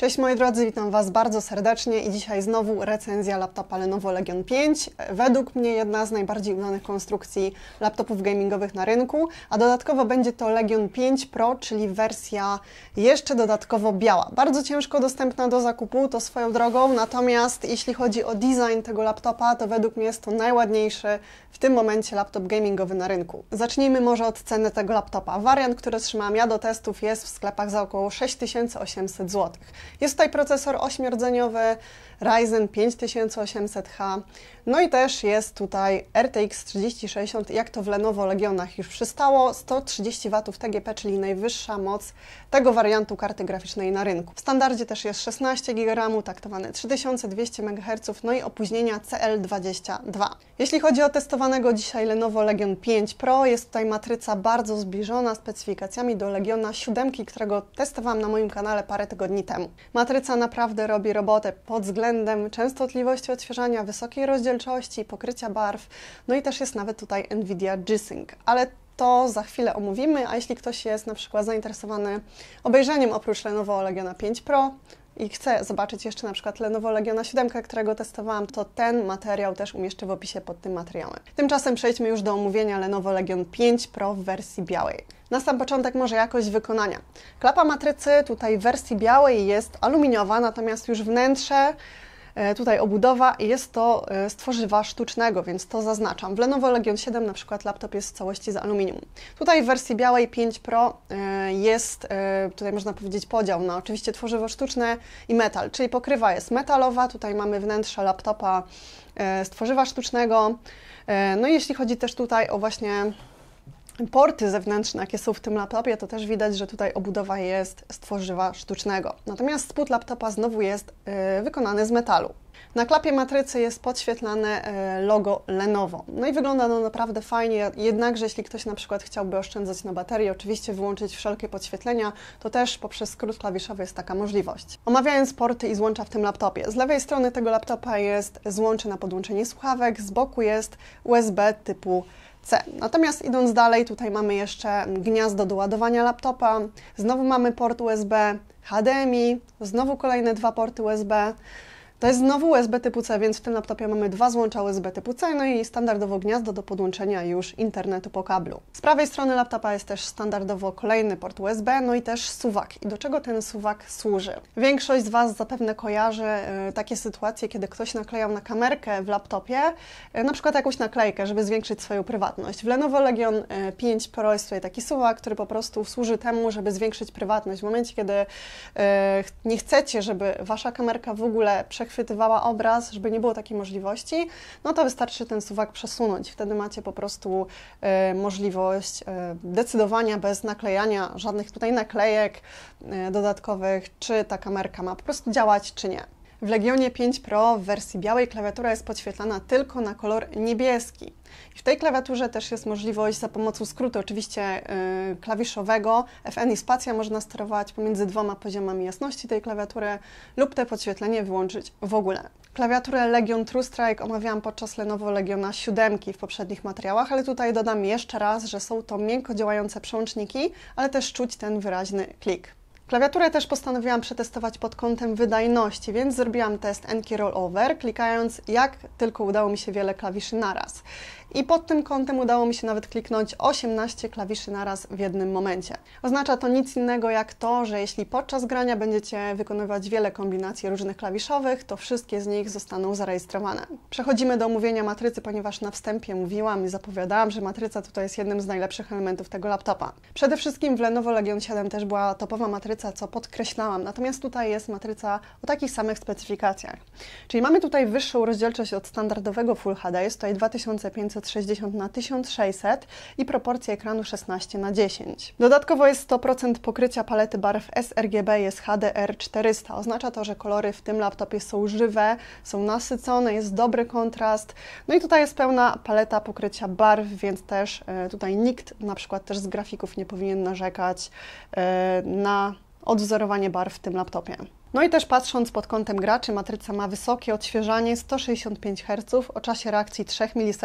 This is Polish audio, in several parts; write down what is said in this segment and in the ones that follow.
Cześć moi drodzy, witam Was bardzo serdecznie i dzisiaj znowu recenzja laptopa Lenovo Legion 5. Według mnie jedna z najbardziej udanych konstrukcji laptopów gamingowych na rynku, a dodatkowo będzie to Legion 5 Pro, czyli wersja jeszcze dodatkowo biała. Bardzo ciężko dostępna do zakupu, to swoją drogą, natomiast jeśli chodzi o design tego laptopa, to według mnie jest to najładniejszy w tym momencie laptop gamingowy na rynku. Zacznijmy może od ceny tego laptopa. Wariant, który trzymam ja do testów, jest w sklepach za około 6800 zł. Jest tutaj procesor 8-rdzeniowy Ryzen 5800H, no i też jest tutaj RTX 3060, jak to w Lenovo Legionach już przystało, 130 W TGP, czyli najwyższa moc tego wariantu karty graficznej na rynku. W standardzie też jest 16 GB RAM, taktowane 3200 MHz, no i opóźnienia CL22. Jeśli chodzi o testowanego dzisiaj Lenovo Legion 5 Pro, jest tutaj matryca bardzo zbliżona specyfikacjami do Legiona 7, którego testowałam na moim kanale parę tygodni temu. Matryca naprawdę robi robotę pod względem częstotliwości odświeżania, wysokiej rozdzielczości, pokrycia barw, no i też jest nawet tutaj Nvidia G-Sync, ale to za chwilę omówimy, a jeśli ktoś jest na przykład zainteresowany obejrzeniem oprócz Lenovo Legiona 5 Pro, i chcę zobaczyć jeszcze na przykład Lenovo Legiona 7, którego testowałam, to ten materiał też umieszczę w opisie pod tym materiałem. Tymczasem przejdźmy już do omówienia Lenovo Legion 5 Pro w wersji białej. Na sam początek może jakość wykonania. Klapa matrycy tutaj w wersji białej jest aluminiowa, natomiast już wnętrze, tutaj obudowa, jest to z tworzywa sztucznego, więc to zaznaczam. W Lenovo Legion 7 na przykład laptop jest w całości z aluminium. Tutaj w wersji białej 5 Pro jest, tutaj można powiedzieć, podział na oczywiście tworzywo sztuczne i metal, czyli pokrywa jest metalowa, tutaj mamy wnętrze laptopa z tworzywa sztucznego. No i jeśli chodzi też tutaj o właśnie porty zewnętrzne, jakie są w tym laptopie, to też widać, że tutaj obudowa jest z tworzywa sztucznego. Natomiast spód laptopa znowu jest wykonany z metalu. Na klapie matrycy jest podświetlane logo Lenovo. No i wygląda ono naprawdę fajnie, jednakże jeśli ktoś na przykład chciałby oszczędzać na baterii, oczywiście wyłączyć wszelkie podświetlenia, to też poprzez skrót klawiszowy jest taka możliwość. Omawiając porty i złącza w tym laptopie. Z lewej strony tego laptopa jest złącze na podłączenie słuchawek, z boku jest USB typu C. Natomiast idąc dalej, tutaj mamy jeszcze gniazdo do ładowania laptopa, znowu mamy port USB, HDMI, znowu kolejne dwa porty USB. To jest znowu USB typu C, więc w tym laptopie mamy dwa złącza USB typu C, no i standardowo gniazdo do podłączenia już internetu po kablu. Z prawej strony laptopa jest też standardowo kolejny port USB, no i też suwak. I do czego ten suwak służy? Większość z Was zapewne kojarzy takie sytuacje, kiedy ktoś naklejał na kamerkę w laptopie, na przykład jakąś naklejkę, żeby zwiększyć swoją prywatność. W Lenovo Legion 5 Pro jest tutaj taki suwak, który po prostu służy temu, żeby zwiększyć prywatność. W momencie, kiedy nie chcecie, żeby Wasza kamerka w ogóle przechwytywała obraz, żeby nie było takiej możliwości, no to wystarczy ten suwak przesunąć. Wtedy macie po prostu możliwość decydowania bez naklejania żadnych tutaj naklejek dodatkowych, czy ta kamerka ma po prostu działać, czy nie. W Legionie 5 Pro w wersji białej klawiatura jest podświetlana tylko na kolor niebieski. I w tej klawiaturze też jest możliwość za pomocą skrótu oczywiście klawiszowego FN i spacja można sterować pomiędzy dwoma poziomami jasności tej klawiatury lub te podświetlenie wyłączyć w ogóle. Klawiaturę Legion True Strike omawiałam podczas Lenovo Legiona 7 w poprzednich materiałach, ale tutaj dodam jeszcze raz, że są to miękko działające przełączniki, ale też czuć ten wyraźny klik. Klawiaturę też postanowiłam przetestować pod kątem wydajności, więc zrobiłam test N-Key Rollover, klikając jak tylko udało mi się wiele klawiszy naraz. I pod tym kątem udało mi się nawet kliknąć 18 klawiszy naraz w jednym momencie. Oznacza to nic innego jak to, że jeśli podczas grania będziecie wykonywać wiele kombinacji różnych klawiszowych, to wszystkie z nich zostaną zarejestrowane. Przechodzimy do omówienia matrycy, ponieważ na wstępie mówiłam i zapowiadałam, że matryca tutaj jest jednym z najlepszych elementów tego laptopa. Przede wszystkim w Lenovo Legion 7 też była topowa matryca, co podkreślałam, natomiast tutaj jest matryca o takich samych specyfikacjach. Czyli mamy tutaj wyższą rozdzielczość od standardowego Full HD, jest tutaj 2560 na 1600 i proporcje ekranu 16:10. Dodatkowo jest 100% pokrycia palety barw sRGB, jest HDR400. Oznacza to, że kolory w tym laptopie są żywe, są nasycone, jest dobry kontrast. No i tutaj jest pełna paleta pokrycia barw, więc też tutaj nikt na przykład też z grafików nie powinien narzekać na odwzorowanie barw w tym laptopie. No i też patrząc pod kątem graczy, matryca ma wysokie odświeżanie 165 Hz o czasie reakcji 3 ms,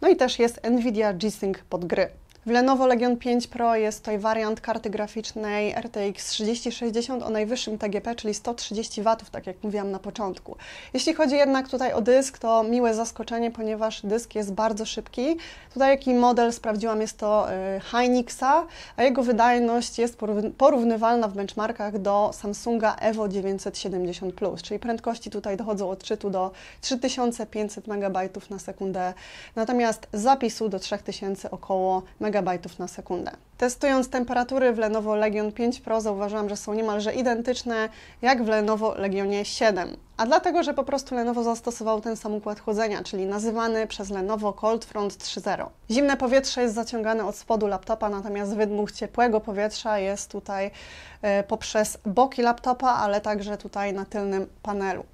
no i też jest Nvidia G-Sync pod gry. W Lenovo Legion 5 Pro jest to wariant karty graficznej RTX 3060 o najwyższym TGP, czyli 130 W, tak jak mówiłam na początku. Jeśli chodzi jednak tutaj o dysk, to miłe zaskoczenie, ponieważ dysk jest bardzo szybki. Tutaj jaki model sprawdziłam, jest to Hynixa, a jego wydajność jest porównywalna w benchmarkach do Samsunga Evo 970 Plus, czyli prędkości tutaj dochodzą od czytu do 3500 MB na sekundę, natomiast zapisu do 3000 około megabajtów na sekundę. Testując temperatury w Lenovo Legion 5 Pro zauważyłam, że są niemalże identyczne jak w Lenovo Legionie 7. A dlatego, że po prostu Lenovo zastosował ten sam układ chłodzenia, czyli nazywany przez Lenovo Cold Front 3.0. Zimne powietrze jest zaciągane od spodu laptopa, natomiast wydmuch ciepłego powietrza jest tutaj poprzez boki laptopa, ale także tutaj na tylnym panelu.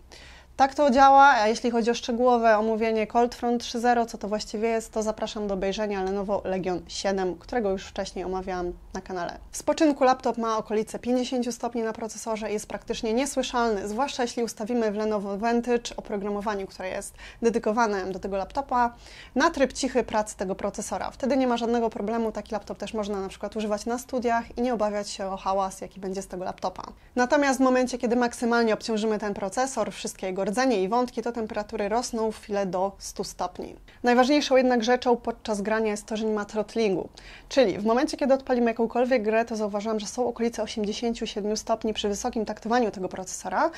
Tak to działa, a jeśli chodzi o szczegółowe omówienie Cold Front 3.0, co to właściwie jest, to zapraszam do obejrzenia Lenovo Legion 7, którego już wcześniej omawiałam na kanale. W spoczynku laptop ma okolice 50 stopni na procesorze i jest praktycznie niesłyszalny, zwłaszcza jeśli ustawimy w Lenovo Vantage oprogramowanie, które jest dedykowane do tego laptopa, na tryb cichy pracy tego procesora. Wtedy nie ma żadnego problemu, taki laptop też można na przykład używać na studiach i nie obawiać się o hałas, jaki będzie z tego laptopa. Natomiast w momencie, kiedy maksymalnie obciążymy ten procesor, wszystkie jego rdzenie i wątki, to temperatury rosną w chwilę do 100 stopni. Najważniejszą jednak rzeczą podczas grania jest to, że nie ma throttlingu, czyli w momencie, kiedy odpalimy jakąkolwiek grę, to zauważyłam, że są okolice 87 stopni przy wysokim taktowaniu tego procesora,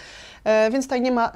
więc tutaj nie ma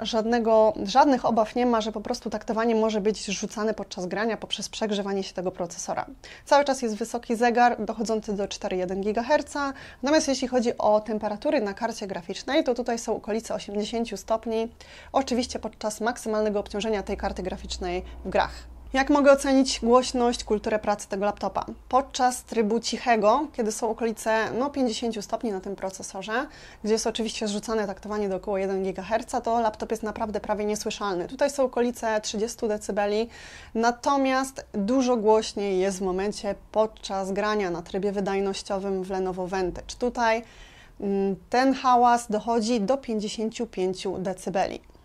żadnych obaw, nie ma, że po prostu taktowanie może być rzucane podczas grania poprzez przegrzewanie się tego procesora. Cały czas jest wysoki zegar dochodzący do 4,1 GHz, natomiast jeśli chodzi o temperatury na karcie graficznej, to tutaj są okolice 80 stopni, oczywiście podczas maksymalnego obciążenia tej karty graficznej w grach. Jak mogę ocenić głośność, kulturę pracy tego laptopa? Podczas trybu cichego, kiedy są okolice 50 stopni na tym procesorze, gdzie jest oczywiście zrzucane taktowanie do około 1 GHz, to laptop jest naprawdę prawie niesłyszalny. Tutaj są okolice 30 dB, natomiast dużo głośniej jest w momencie podczas grania na trybie wydajnościowym w Lenovo Vantage. Tutaj ten hałas dochodzi do 55 dB.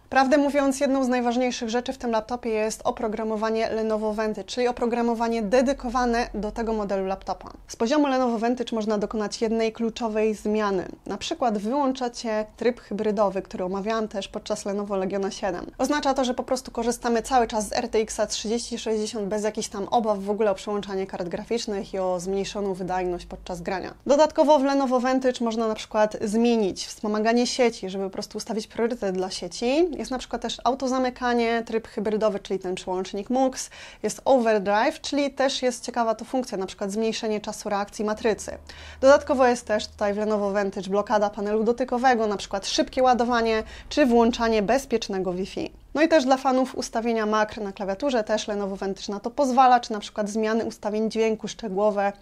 Prawdę mówiąc, jedną z najważniejszych rzeczy w tym laptopie jest oprogramowanie Lenovo Vantage, czyli oprogramowanie dedykowane do tego modelu laptopa. Z poziomu Lenovo Vantage można dokonać jednej kluczowej zmiany. Na przykład wyłączacie tryb hybrydowy, który omawiałam też podczas Lenovo Legiona 7. Oznacza to, że po prostu korzystamy cały czas z RTX-a 3060 bez jakichś tam obaw w ogóle o przełączanie kart graficznych i o zmniejszoną wydajność podczas grania. Dodatkowo w Lenovo Vantage można na przykład zmienić wspomaganie sieci, żeby po prostu ustawić priorytet dla sieci. Jest na przykład też autozamykanie, tryb hybrydowy, czyli ten przełącznik MUX, jest overdrive, czyli też jest ciekawa to funkcja, na przykład zmniejszenie czasu reakcji matrycy. Dodatkowo jest też tutaj w Lenovo Vantage blokada panelu dotykowego, na przykład szybkie ładowanie, czy włączanie bezpiecznego Wi-Fi. No i też dla fanów ustawienia makr na klawiaturze też Lenovo Vantage na to pozwala, czy na przykład zmiany ustawień dźwięku szczegółowe.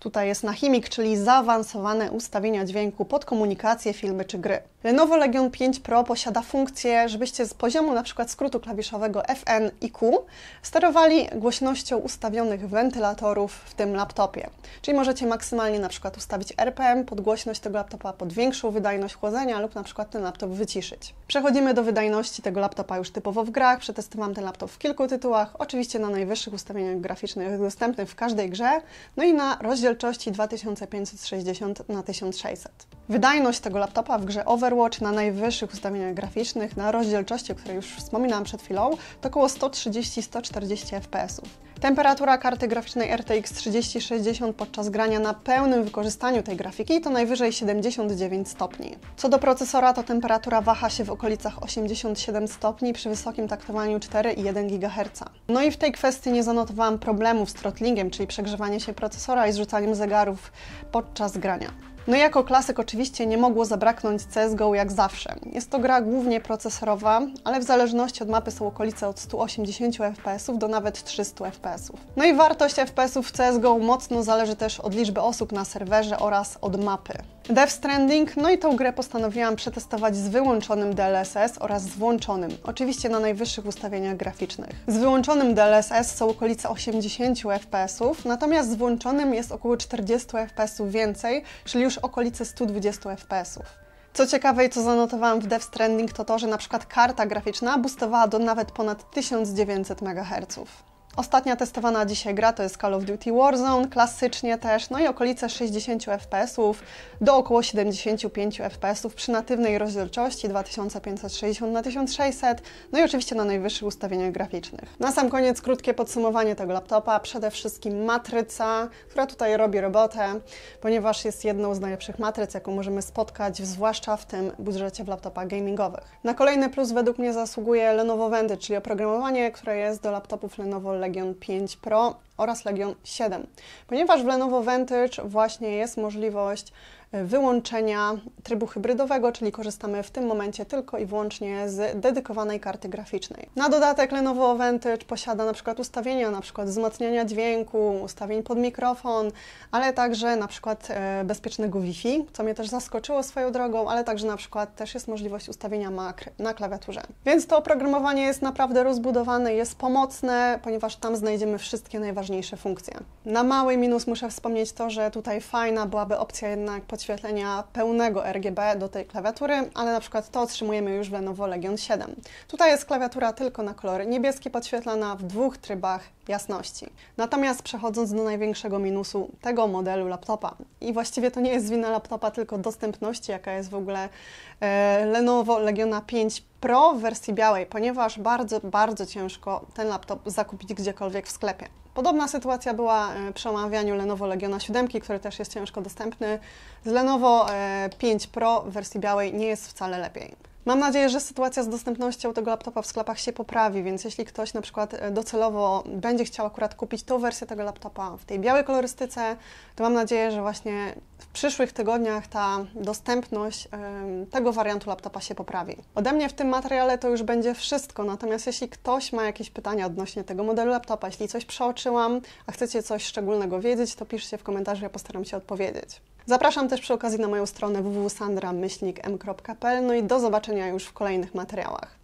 Tutaj jest Nahimic, czyli zaawansowane ustawienia dźwięku pod komunikację, filmy czy gry. Lenovo Legion 5 Pro posiada funkcję, żebyście z poziomu na przykład skrótu klawiszowego FN i Q sterowali głośnością ustawionych wentylatorów w tym laptopie. Czyli możecie maksymalnie na przykład ustawić RPM pod głośność tego laptopa, pod większą wydajność chłodzenia lub na przykład ten laptop wyciszyć. Przechodzimy do wydajności tego laptopa już typowo w grach. Przetestowałam ten laptop w kilku tytułach, oczywiście na najwyższych ustawieniach graficznych dostępnych w każdej grze, no i na rozdzielczości 2560 na 1600. Wydajność tego laptopa w grze Overwatch na najwyższych ustawieniach graficznych, na rozdzielczości, o której już wspominałam przed chwilą, to około 130-140 fps. Temperatura karty graficznej RTX 3060 podczas grania na pełnym wykorzystaniu tej grafiki to najwyżej 79 stopni. Co do procesora, to temperatura waha się w okolicach 87 stopni przy wysokim taktowaniu 4,1 GHz. No i w tej kwestii nie zanotowałam problemów z throttlingiem, czyli przegrzewaniem się procesora i zrzucaniem zegarów podczas grania. No i jako klasyk oczywiście nie mogło zabraknąć CSGO jak zawsze. Jest to gra głównie procesorowa, ale w zależności od mapy są okolice od 180 fps do nawet 300 fps. No i wartość fps w CSGO mocno zależy też od liczby osób na serwerze oraz od mapy. Death Stranding, no i tą grę postanowiłam przetestować z wyłączonym DLSS oraz z włączonym, oczywiście na najwyższych ustawieniach graficznych. Z wyłączonym DLSS są okolice 80 fps, natomiast z włączonym jest około 40 fps więcej, czyli już okolice 120 fps. Co ciekawe i co zanotowałam w Death Stranding, to to, że na przykład karta graficzna boostowała do nawet ponad 1900 MHz. Ostatnia testowana dzisiaj gra to jest Call of Duty Warzone, klasycznie też, no i okolice 60 fps do około 75 fps przy natywnej rozdzielczości 2560x1600, no i oczywiście na najwyższych ustawieniach graficznych. Na sam koniec krótkie podsumowanie tego laptopa, przede wszystkim matryca, która tutaj robi robotę, ponieważ jest jedną z najlepszych matryc, jaką możemy spotkać, zwłaszcza w tym budżecie w laptopach gamingowych. Na kolejny plus według mnie zasługuje Lenovo Vantage, czyli oprogramowanie, które jest do laptopów Lenovo Legion 5 Pro oraz Legion 7, ponieważ w Lenovo Vantage właśnie jest możliwość wyłączenia trybu hybrydowego, czyli korzystamy w tym momencie tylko i wyłącznie z dedykowanej karty graficznej. Na dodatek Lenovo Vantage posiada na przykład ustawienia, na przykład wzmacniania dźwięku, ustawień pod mikrofon, ale także na przykład bezpiecznego Wi-Fi, co mnie też zaskoczyło swoją drogą, ale także na przykład też jest możliwość ustawienia makr na klawiaturze. Więc to oprogramowanie jest naprawdę rozbudowane, jest pomocne, ponieważ tam znajdziemy wszystkie najważniejsze funkcje. Na mały minus muszę wspomnieć to, że tutaj fajna byłaby opcja jednak podświetlenia pełnego RGB do tej klawiatury, ale na przykład to otrzymujemy już w Lenovo Legion 7. Tutaj jest klawiatura tylko na kolor niebieski podświetlana w dwóch trybach jasności. Natomiast przechodząc do największego minusu tego modelu laptopa, i właściwie to nie jest wina laptopa, tylko dostępności, jaka jest w ogóle Lenovo Legiona 5 Pro w wersji białej, ponieważ bardzo ciężko ten laptop zakupić gdziekolwiek w sklepie. Podobna sytuacja była przy omawianiu Lenovo Legiona 7, który też jest ciężko dostępny. Z Lenovo 5 Pro w wersji białej nie jest wcale lepiej. Mam nadzieję, że sytuacja z dostępnością tego laptopa w sklepach się poprawi, więc jeśli ktoś na przykład docelowo będzie chciał akurat kupić tą wersję tego laptopa w tej białej kolorystyce, to mam nadzieję, że właśnie w przyszłych tygodniach ta dostępność tego wariantu laptopa się poprawi. Ode mnie w tym materiale to już będzie wszystko, natomiast jeśli ktoś ma jakieś pytania odnośnie tego modelu laptopa, jeśli coś przeoczyłam, a chcecie coś szczególnego wiedzieć, to piszcie w komentarzu, ja postaram się odpowiedzieć. Zapraszam też przy okazji na moją stronę www.sandra-m.pl, no i do zobaczenia już w kolejnych materiałach.